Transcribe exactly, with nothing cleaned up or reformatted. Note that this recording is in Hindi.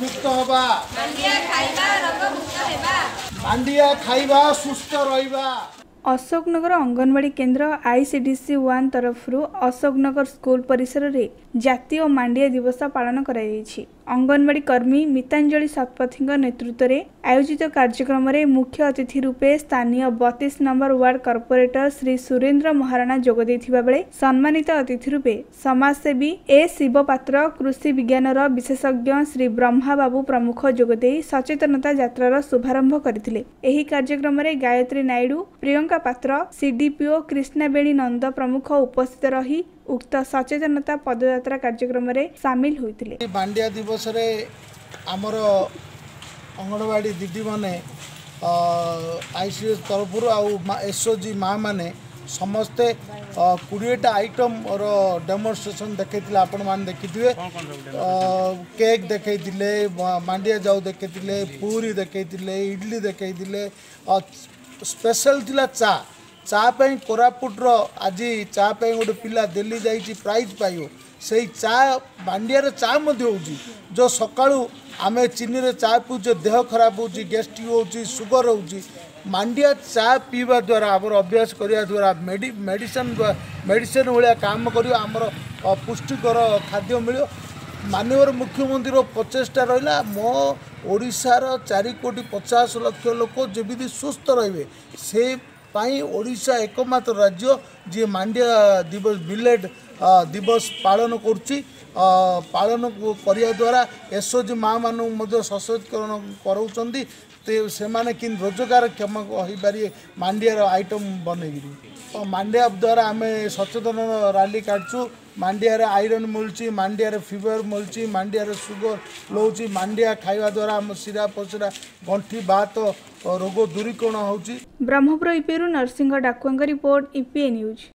मुक्त होबा मांडिया खाइबा सुस्थ रहिबा। अशोकनगर अंगनवाड़ी केन्द्र आईसीडीसी वन तरफ अशोकनगर स्कूल परिसर रे जातीय और मांडिया दिवस पालन कराई। अंगनवाड़ी कर्मी मितांजलि शतपथी नेतृत्व में आयोजित कार्यक्रम में मुख्य अतिथि रूपे स्थानीय बत्तीस number ward corporator Shri Surendra Maharana जोगदे बेले सम्मानित अतिथि रूपे समाजसेवी ए शिवपात्र, कृषि विज्ञान विशेषज्ञ श्री ब्रह्मा बाबू प्रमुख जोगदे सचेतनता यात्रार शुभारंभ करथिले। एही कार्यक्रम में गायत्री नायडू, प्रियंका पात्र, सीडीपीओ कृष्णाबेणी नंद प्रमुख उपस्थित रही उक्त सचेतनता पदयात्रा कार्यक्रम रे सामिल होइतिले। मांडिया दिवस रे आमर अंगनवाड़ी दीदी माने आईसीडीएस तरफुर आ एसओजी माँ माने समस्ते बीसटा आइटम और डेमोन्स्ट्रेशन देखेतिले। आपण मान देखिथिबे केक देखेतिले, मांडिया जाऊ देखेतिले, पूरी देखेतिले, इडली देखेतिले और स्पेशल थिला चा। चा पे कोरापुटर आज चा पे गोटे पिला दिल्ली जाइए प्राइज पाइब से चा मांडिया चा मध्य हो जो सका आम चीनी चा पीछे देह खराब हो गेस्ट्रिक हो सुगर हो मांडिया चा पीवा द्वारा आम अभ्यास करने द्वारा मेडि मेडिसिन मेडिसिन भाया काम कर आमर पुष्टिकर खाद्य मिल। माननीय मुख्यमंत्री प्रचेषा रहा मो ओडार चार कोटी पचास लक्ष लोक जमी सुस्थ रे से पाई ओडिशा एकमात्र राज्य जी मांडिया दिवस मिलेट दिवस पालन करुच्ची। पालन करिया द्वारा एसओजी माँ मानू सशक्तिकरण कराउचंदी से माने किन रोजगार क्षम हो पारे मांडिया आइटम बनई। मांडिया द्वारा आम सचेतन रैली काटचु। मांडिया आयरन मिलूँ, मांडिया फिवर मिलूँ, मांडिया सुगर लोची, मांडिया खाइबा द्वारा आम शिरा पशिरा गंठी बात रोग दूरीकरण होउची। ब्रह्मपुर ईपीएरु Narasimha Dakua report EPA news.